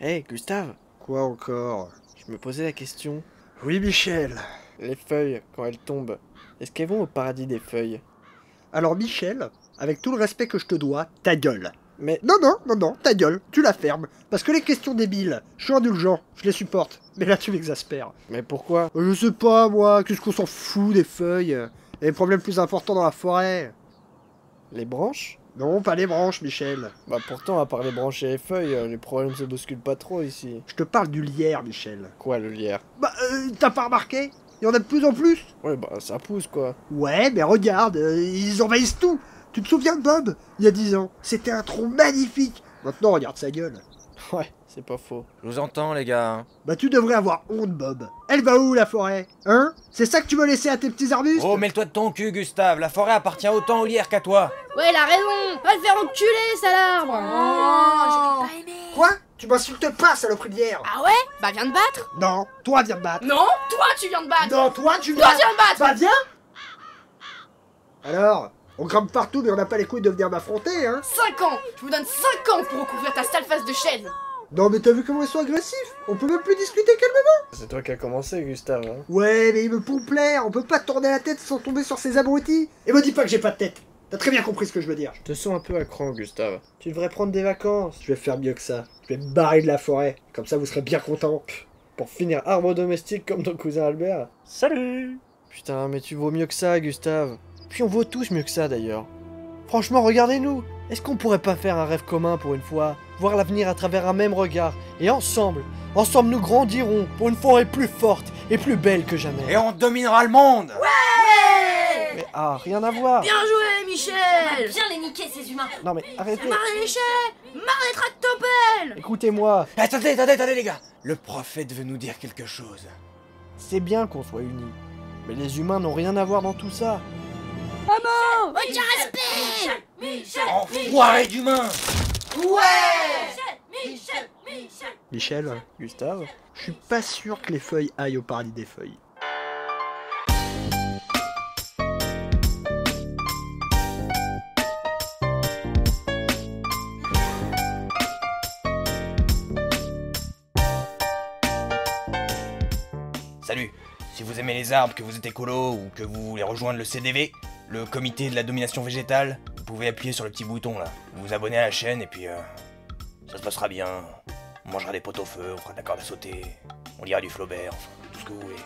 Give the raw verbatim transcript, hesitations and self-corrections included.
Hé, hey, Gustave. Quoi encore? Je me posais la question. Oui, Michel. Les feuilles, quand elles tombent, est-ce qu'elles vont au paradis des feuilles? Alors, Michel, avec tout le respect que je te dois, ta gueule. Mais... Non, non, non, non, ta gueule, tu la fermes. Parce que les questions débiles, je suis indulgent, je les supporte. Mais là, tu m'exaspères. Mais pourquoi? Je sais pas, moi, qu'est-ce qu'on s'en fout des feuilles? Il y a des problèmes plus importants dans la forêt. Les branches? Non, pas les branches, Michel. Bah pourtant, à part les branches et les feuilles, les problèmes se bousculent pas trop ici. Je te parle du lierre, Michel. Quoi, le lierre? Bah, euh, t'as pas remarqué? Il y en a de plus en plus. Ouais, bah ça pousse, quoi. Ouais, mais regarde, euh, ils envahissent tout. Tu te souviens de Bob, il y a dix ans? C'était un tronc magnifique. Maintenant, regarde sa gueule. Ouais, c'est pas faux. Je vous entends, les gars. Bah tu devrais avoir honte, Bob. Elle va où, la forêt? Hein? C'est ça que tu veux laisser à tes petits arbustes? Oh, mets-toi de ton cul, Gustave. La forêt appartient autant au lierre qu'à toi. Ouais, il a raison. Va le faire enculer, ça, l'arbre. Oh, oh, j'aurais pas aimé. Quoi? Tu m'insultes pas, saloperie de lierre. Ah ouais? Bah viens de battre. Non, toi viens de battre. Non, toi tu viens de battre. Non, toi tu viens de battre. Toi viens de battre. Bah viens. Alors? On grimpe partout, mais on n'a pas les couilles de venir m'affronter, hein. Cinq ans! Je vous donne cinq ans pour recouvrir ta sale face de chêne. Non, mais t'as vu comment ils sont agressifs? On peut même plus discuter calmement. C'est toi qui as commencé, Gustave, hein. Ouais, mais il me pour plaire, on peut pas tourner la tête sans tomber sur ces abrutis. Et me dis pas que j'ai pas de tête. T'as très bien compris ce que je veux dire. Je te sens un peu à cran, Gustave. Tu devrais prendre des vacances. Je vais faire mieux que ça. Je vais me barrer de la forêt. Comme ça, vous serez bien contents. Pour finir arbre domestique comme ton cousin Albert. Salut! Putain, mais tu vaux mieux que ça, Gustave. Puis on vaut tous mieux que ça, d'ailleurs. Franchement, regardez-nous. Est-ce qu'on pourrait pas faire un rêve commun pour une fois? Voir l'avenir à travers un même regard. Et ensemble, ensemble nous grandirons pour une forêt plus forte et plus belle que jamais. Et on dominera le monde. Ouais, ouais. Mais ah, rien à voir. Bien joué, Michel. On va bien les niquer, ces humains. Non mais arrêtez. Marre les déchets. Marre les tractopelles. Écoutez-moi. Attendez, attendez, attendez les gars. Le prophète veut nous dire quelque chose. C'est bien qu'on soit unis. Mais les humains n'ont rien à voir dans tout ça. Maman! Aucun respect! Michel! Enfoiré d'humain! Ouais! Michel! Michel! Michel? Gustave? Je suis pas sûr que les feuilles aillent au paradis des feuilles. Salut! Si vous aimez les arbres, que vous êtes écolo ou que vous voulez rejoindre le C D V, le comité de la domination végétale, vous pouvez appuyer sur le petit bouton là, vous vous abonnez à la chaîne et puis euh, ça se passera bien. On mangera des pot-au-feu, on fera de la corde à sauter, on lira du Flaubert, enfin, tout ce que vous voulez.